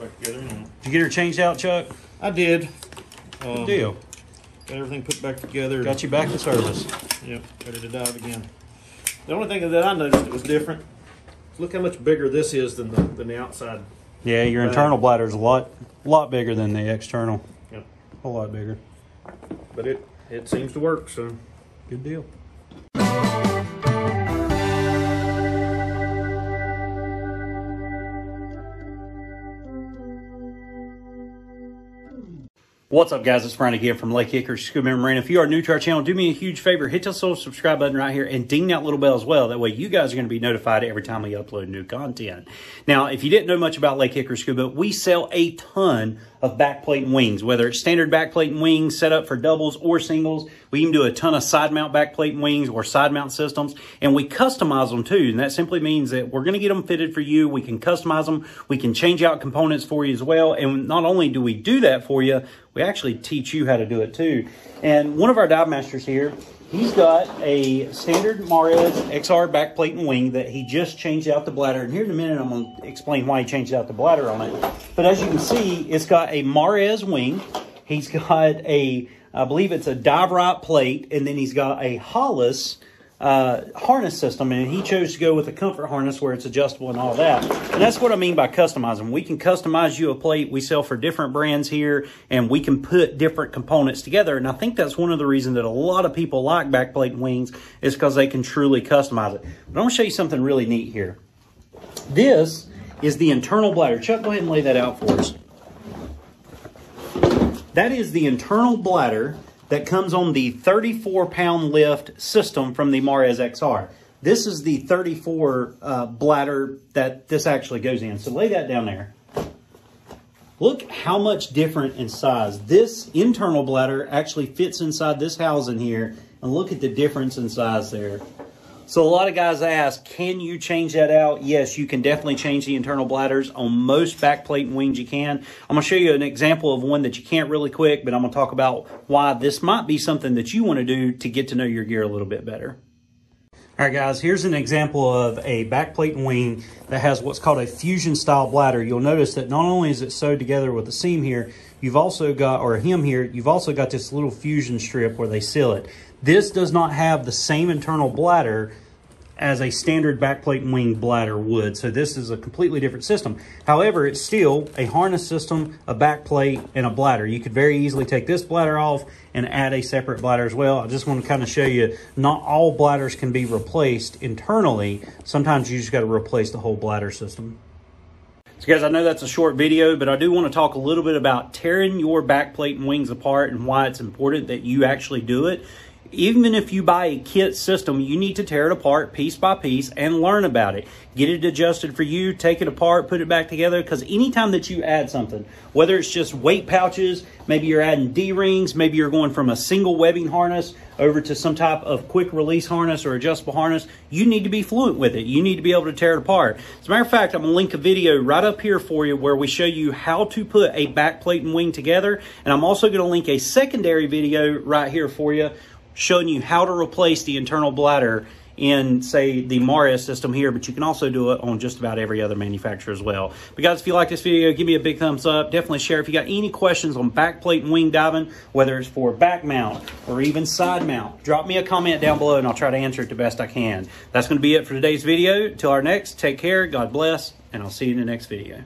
Did you get her changed out, Chuck? I did. Good deal. Got everything put back together. Got you back in service. Yep, ready to dive again. The only thing that I noticed that was different, look how much bigger this is than the outside. Yeah, your internal bladder is a lot bigger than the external. Yep. A lot bigger. But it seems to work, so good deal. What's up, guys? It's Brian again from Lake Hickory Scuba Marine. If you are new to our channel, do me a huge favor. Hit this little subscribe button right here and ding that little bell as well. That way you guys are going to be notified every time we upload new content. Now, if you didn't know much about Lake Hickory Scuba, we sell a ton of back plate and wings, whether it's standard back plate and wings set up for doubles or singles. We even do a ton of side mount back plate and wings or side mount systems, and we customize them too. And that simply means that we're going to get them fitted for you. We can customize them. We can change out components for you as well. And not only do we do that for you, we actually teach you how to do it too. And one of our dive masters here, he's got a standard Mares XR back plate and wing that he just changed out the bladder. And here in a minute, I'm going to explain why he changed out the bladder on it. But as you can see, it's got a Mares wing. He's got a, I believe it's a DiveRite plate. And then he's got a Hollis harness system, and he chose to go with a comfort harness where it's adjustable and all that. And that's what I mean by customizing. We can customize you a plate. We sell for different brands here, and we can put different components together. And I think that's one of the reasons that a lot of people like back plate and wings, is because they can truly customize it. But I want to show you something really neat here. This is the internal bladder. Chuck, go ahead and lay that out for us. That is the internal bladder that comes on the 34-pound lift system from the Mares XR. This is the 34 bladder that this actually goes in. So lay that down there. Look how much different in size. This internal bladder actually fits inside this housing here, and look at the difference in size there. So a lot of guys ask, can you change that out? Yes, you can definitely change the internal bladders. On most back plate and wings you can. I'm going to show you an example of one that you can't really quick, but I'm going to talk about why this might be something that you want to do to get to know your gear a little bit better. All right, guys, here's an example of a back plate and wing that has what's called a fusion style bladder. You'll notice that not only is it sewed together with a seam here, you've also got, or a hem here, you've also got this little fusion strip where they seal it. This does not have the same internal bladder as a standard back plate and wing bladder would. So this is a completely different system. However, it's still a harness system, a back plate, and a bladder. You could very easily take this bladder off and add a separate bladder as well. I just want to kind of show you, not all bladders can be replaced internally. Sometimes you just got to replace the whole bladder system. So guys, I know that's a short video, but I do want to talk a little bit about tearing your back plate and wings apart and why it's important that you actually do it. Even if you buy a kit system, you need to tear it apart piece by piece and learn about it. Get it adjusted for you, take it apart, put it back together, because anytime that you add something, whether it's just weight pouches, maybe you're adding D-rings, maybe you're going from a single webbing harness over to some type of quick release harness or adjustable harness, you need to be fluent with it. You need to be able to tear it apart. As a matter of fact, I'm going to link a video right up here for you where we show you how to put a back plate and wing together. And I'm also going to link a secondary video right here for you, showing you how to replace the internal bladder in, say, the Mares system here, but you can also do it on just about every other manufacturer as well. But guys, if you like this video, give me a big thumbs up. Definitely share. If you got any questions on back plate and wing diving, whether it's for back mount or even side mount, drop me a comment down below and I'll try to answer it the best I can. That's going to be it for today's video. Till our next, take care, God bless, and I'll see you in the next video.